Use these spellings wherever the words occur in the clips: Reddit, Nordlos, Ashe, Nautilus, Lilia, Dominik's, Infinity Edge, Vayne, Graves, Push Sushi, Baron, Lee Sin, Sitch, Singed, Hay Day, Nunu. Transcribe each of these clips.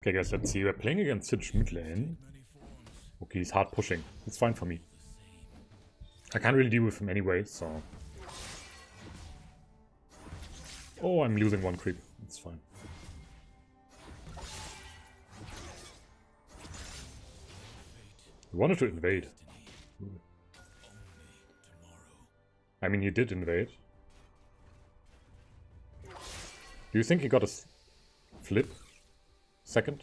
Okay guys, let's see. We're playing against Sitch mid lane. Okay, he's hard pushing. It's fine for me. I can't really deal with him anyway, so... Oh, I'm losing one creep. It's fine. He wanted to invade. I mean, he did invade. Do you think he got a flip? Second?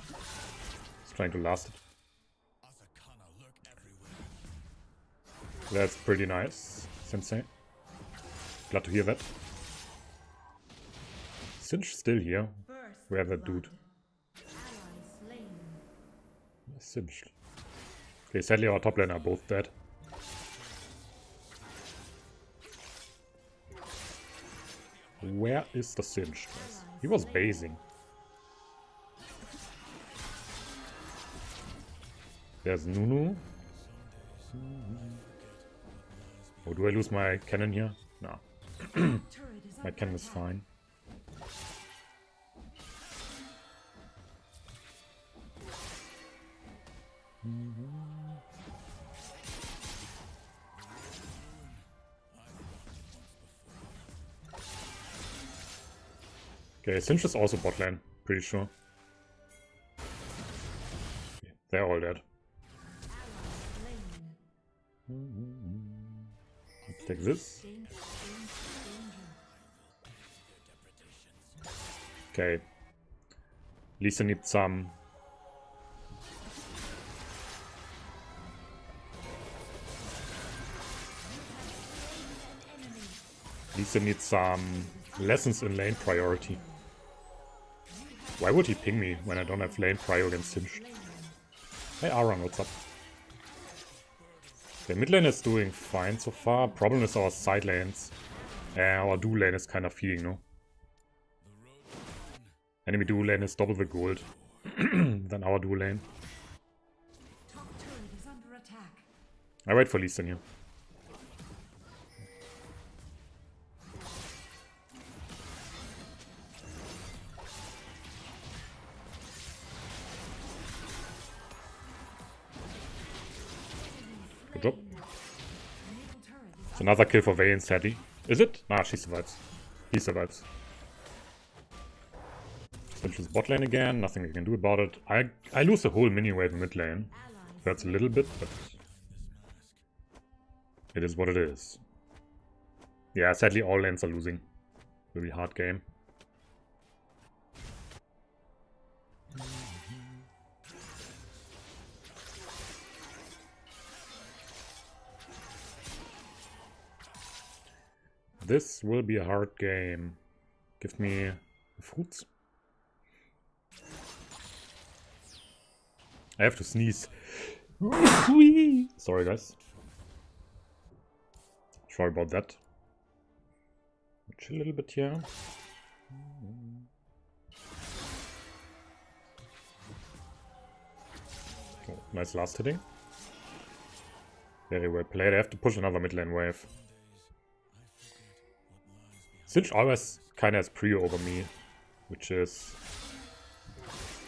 He's trying to last it. That's pretty nice, Sensei. Glad to hear that. Sitch still here. Where's that dude? Sitch. Okay, sadly our top lane are both dead. Where is the Singed? He was basing. There's Nunu. Oh, do I lose my cannon here? No. My cannon is fine. Okay, Singed is also bot lane, pretty sure. Okay, they're all dead. Let's take this. Okay. Lee Sin needs some... Lee Sin needs some lessons in lane priority. Why would he ping me when I don't have lane prio against Singed? Hey Aaron, what's up? The mid lane is doing fine so far. Problem is our side lanes. Our dual lane is kind of feeling, no? Enemy dual lane is double the gold than our dual lane. I wait for Lee Sin here. Another kill for Vayne, sadly. Is it? Nah, she survives. He survives. Sitch's bot lane again, nothing we can do about it. I lose the whole mini-wave mid lane. That's a little bit, but... It is what it is. Yeah, sadly all lanes are losing. Will be a hard game. This will be a hard game. Give me fruits. I have to sneeze. Sorry guys. Sorry about that. Chill a little bit here. Oh, nice last hitting. Very well played. I have to push another mid lane wave. Sitch always kind of has prio over me, which is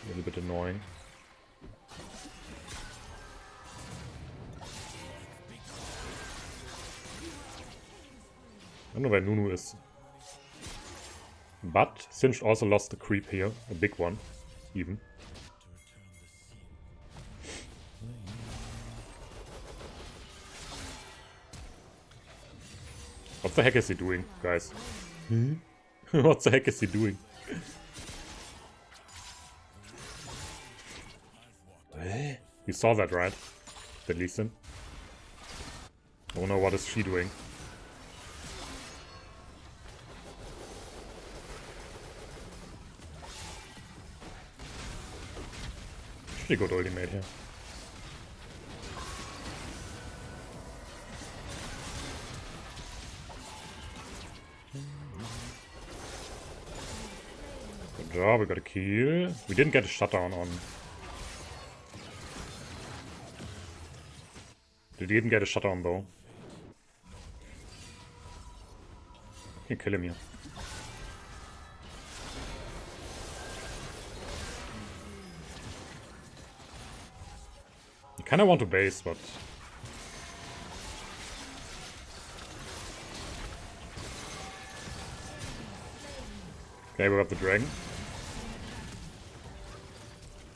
a little bit annoying. I don't know where Nunu is. But Sitch also lost the creep here, a big one, even. What the heck is he doing, guys? Hmm? What the heck is he doing? You saw that, right? The Lee Sin. Oh no, what is she doing? Pretty good ultimate here. Oh, we got a kill. We didn't get a shutdown on. Did he even get a shutdown though? I can kill him here. I kind of want to base, but... Okay, we got the dragon.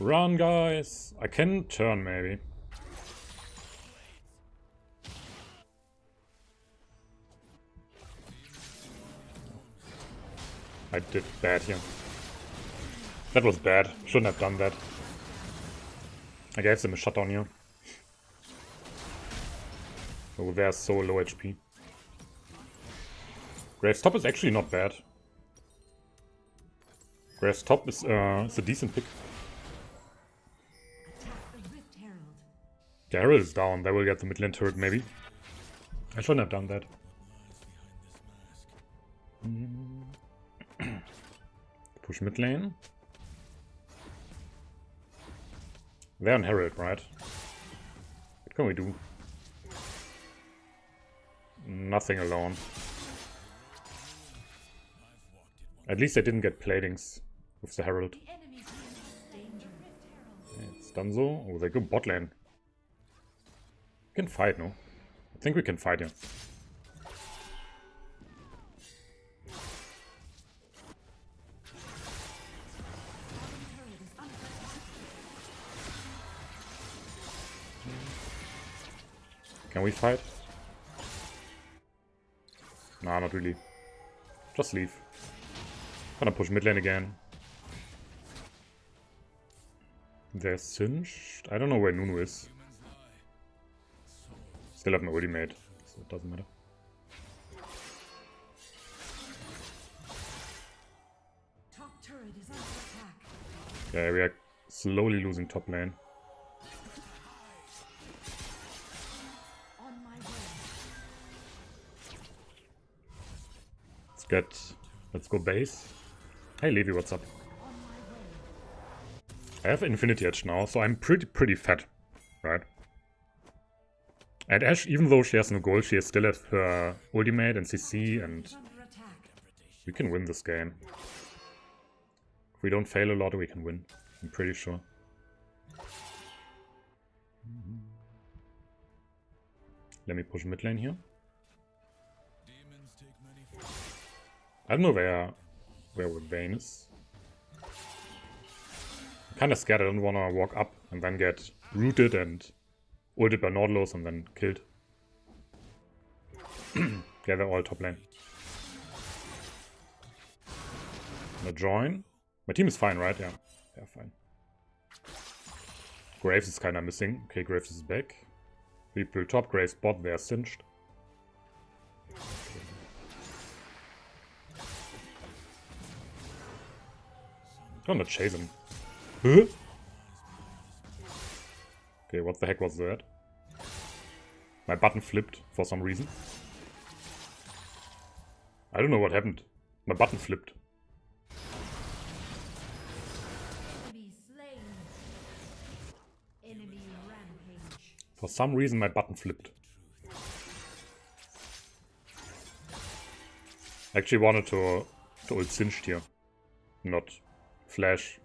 Run, guys! I can turn, maybe. I did bad here. That was bad. Shouldn't have done that. I gave them a shutdown here. Oh, they're so low HP. Graves top is actually not bad. Graves top is a decent pick. The Herald is down. They will get the mid lane turret, maybe. I shouldn't have done that. Push mid lane. They're on Herald, right? What can we do? Nothing alone. At least I didn't get platings with the Herald. It's done so. Oh, they go bot lane. We can fight, no? I think we can fight him. Can we fight? Nah, not really. Just leave. Gonna push mid lane again. They're Singed. I don't know where Nunu is. Still have no ultimate, so it doesn't matter. Top turret is under attack. Okay, we are slowly losing top lane. It's good. Let's go base. Hey Levi, what's up? I have Infinity Edge now, so I'm pretty fat, right? And Ashe, even though she has no gold, she still has her ultimate and CC, and we can win this game. If we don't fail a lot, we can win. I'm pretty sure. Let me push mid lane here. I don't know where Vayne is. I'm kinda scared I don't wanna walk up and then get rooted and ulted by Nordlos and then killed. Yeah, they're all top lane. Gonna join. My team is fine, right? Yeah. Yeah, fine. Graves is kinda missing. Okay, Graves is back. We pull top, Graves bot, they are Singed. Okay. Gonna chase him. Huh? Okay, what the heck was that? My button flipped for some reason. I don't know what happened. My button flipped. Enemy slain. Enemy rampage. For some reason my button flipped. I actually wanted to ult Singed here. Not flash.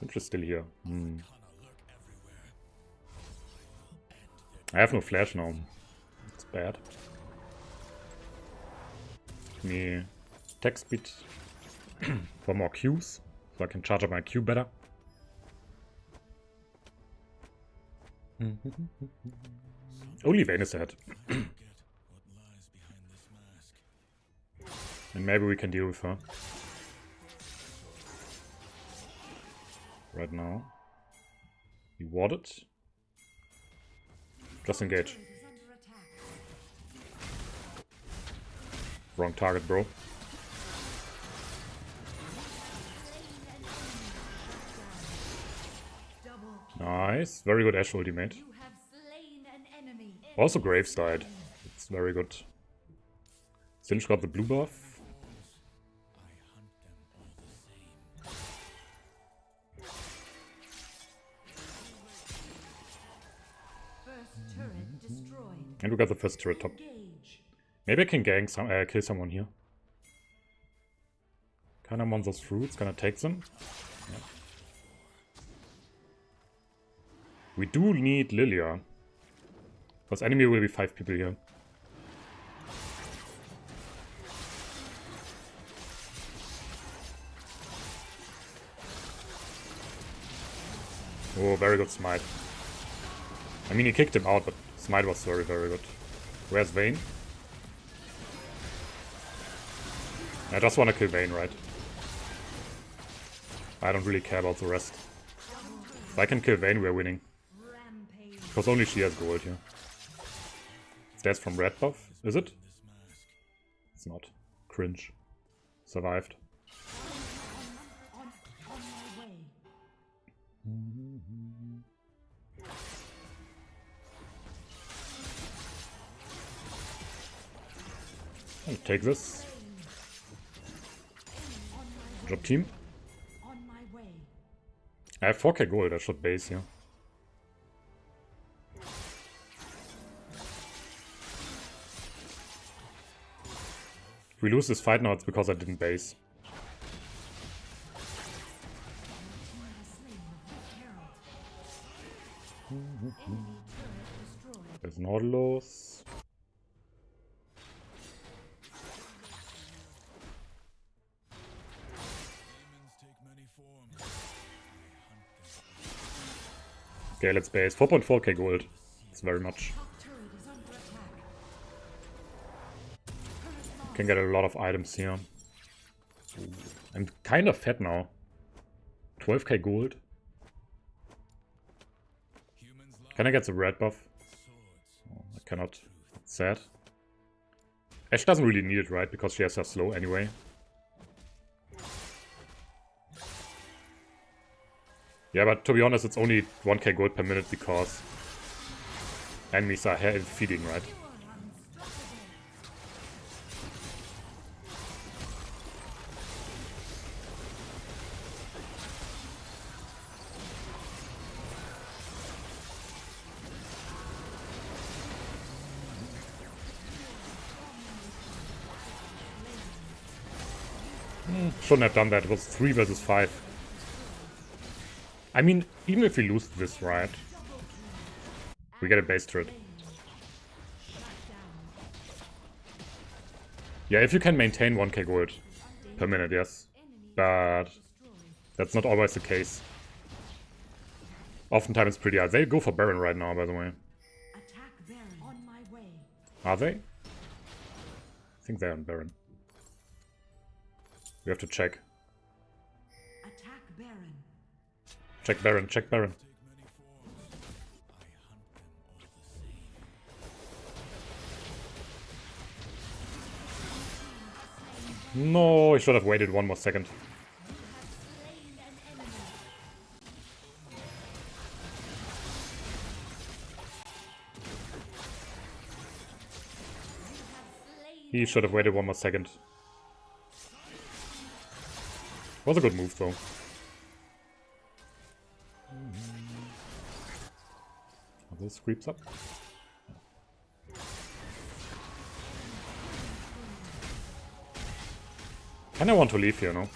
Sitch still here. I have no flash now. It's bad. Let me tech speed for more Qs, so I can charge up my Q better. Only Vayne is ahead. And maybe we can deal with her. Right now. You ward it. Just engage. Wrong target, bro. Nice. Very good Ashe ultimate. Also Graves died. It's very good. Sitch got the blue buff. And we got the first turret top. Maybe I can gank some, kill someone here. Kinda want those fruits, gonna take them. Yeah. We do need Lilia. Because enemy will be 5 people here. Oh, very good smite. I mean, he kicked him out, but smite was very, very good. Where's Vayne? I just want to kill Vayne, right? I don't really care about the rest. If I can kill Vayne, we're winning. Because only she has gold here. That's from red buff, is it? It's not. Cringe. Survived. I'll take this. Job team. I have 4k gold, I should base here. If we lose this fight now, it's because I didn't base. There's Nordlos. Okay, let's base. 4.4k gold. It's very much. Can get a lot of items here. I'm kind of fat now. 12k gold. Can I get the red buff? Oh, I cannot. It's sad. Ashe doesn't really need it, right? Because she has her slow anyway. Yeah, but to be honest, it's only 1k gold per minute because enemies are heavy feeding, right? Shouldn't have done that. It was 3 versus 5. I mean, even if we lose this, right? We get a base turret. Yeah, if you can maintain 1k gold per minute, yes. But that's not always the case. Oftentimes it's pretty hard. They go for Baron right now, by the way. Are they? I think they're on Baron. We have to check. Check Baron, check Baron. No, I should have waited one more second. He should have waited one more second. Was a good move though. Are those creeps up? Kinda want to leave here, no?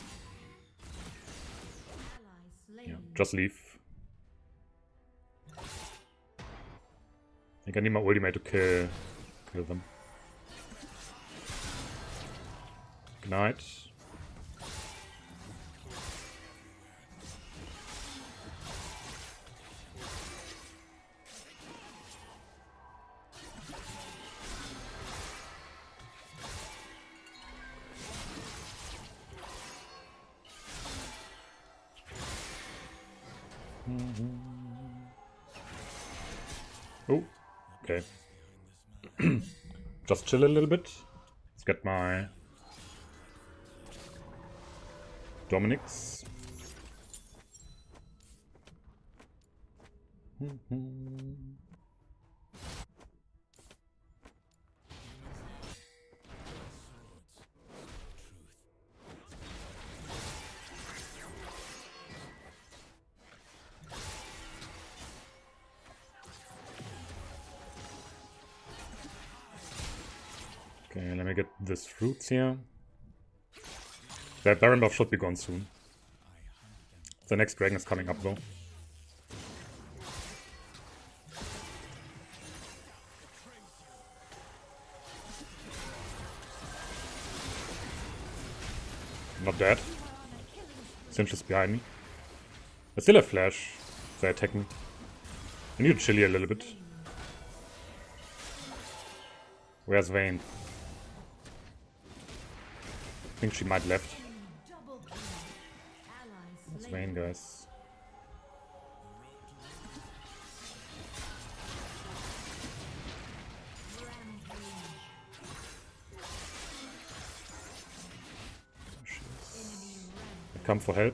Yeah, just leave. I think I need my ultimate to kill them. Good night. Oh, okay. Just chill a little bit. Let's get my Dominik's. Okay, let me get these fruits here. That Baron buff should be gone soon. The next dragon is coming up though. not dead. Sitch is behind me. I still have flash. They attack me. I need to chill here a little bit. Where's Vayne? I think she might left. Where's Vayne, guys? I come for help.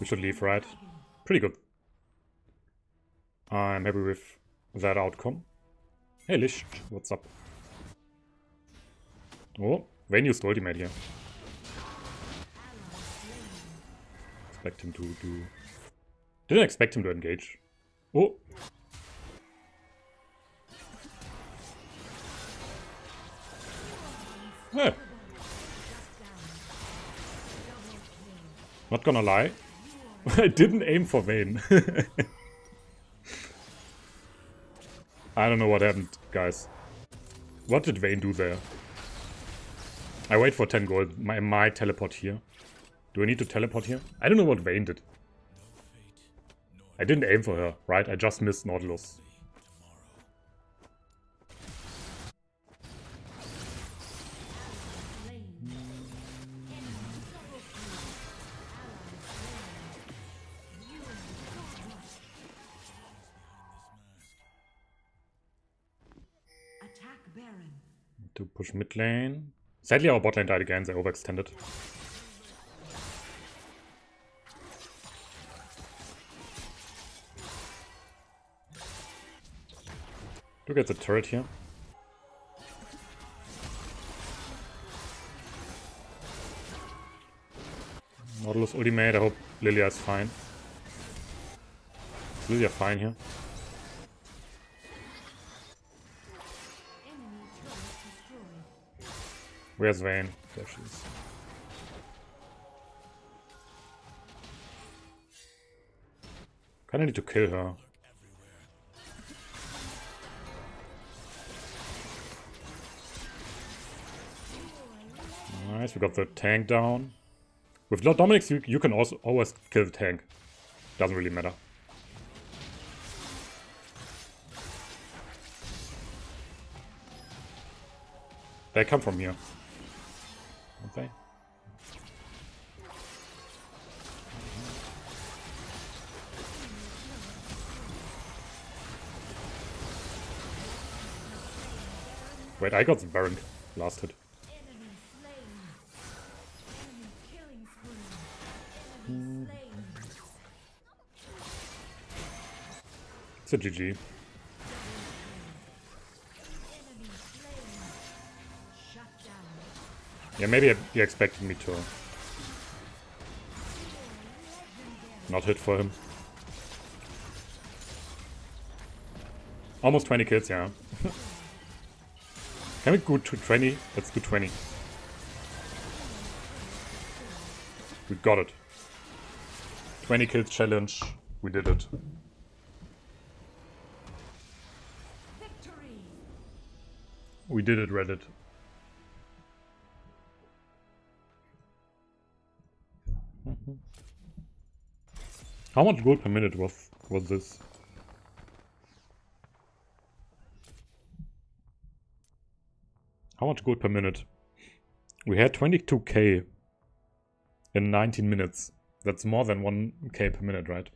We should leave, right? Pretty good. I'm happy with that outcome. Hey Lish, what's up? Oh, Vayne used ultimate here. Expect him to do... Didn't expect him to engage. Oh! Yeah. Not gonna lie. I didn't aim for Vayne. I don't know what happened, guys. What did Vayne do there? I wait for 10 gold. My teleport here. Do I need to teleport here? I don't know what Vayne did. I didn't aim for her, right? I just missed Nautilus. To push mid lane. Sadly, our bot lane died again. They overextended. Look at the turret here. Nautilus ultimate. I hope Lilia is fine. Is Lilia fine here? Where's Vayne? There she is. Kinda need to kill her. Nice, we got the tank down. With Dominik's, you can also always kill the tank. Doesn't really matter. They come from here. Okay. Wait, I got the Baron last hit. It's a GG. Yeah, maybe he expected me to not hit for him. Almost 20 kills, yeah. Can we go to 20? Let's do 20. We got it. 20 kills challenge. We did it. Victory. We did it, Reddit. How much gold per minute was this? How much gold per minute? We had 22k in 19 minutes. That's more than 1k per minute, right?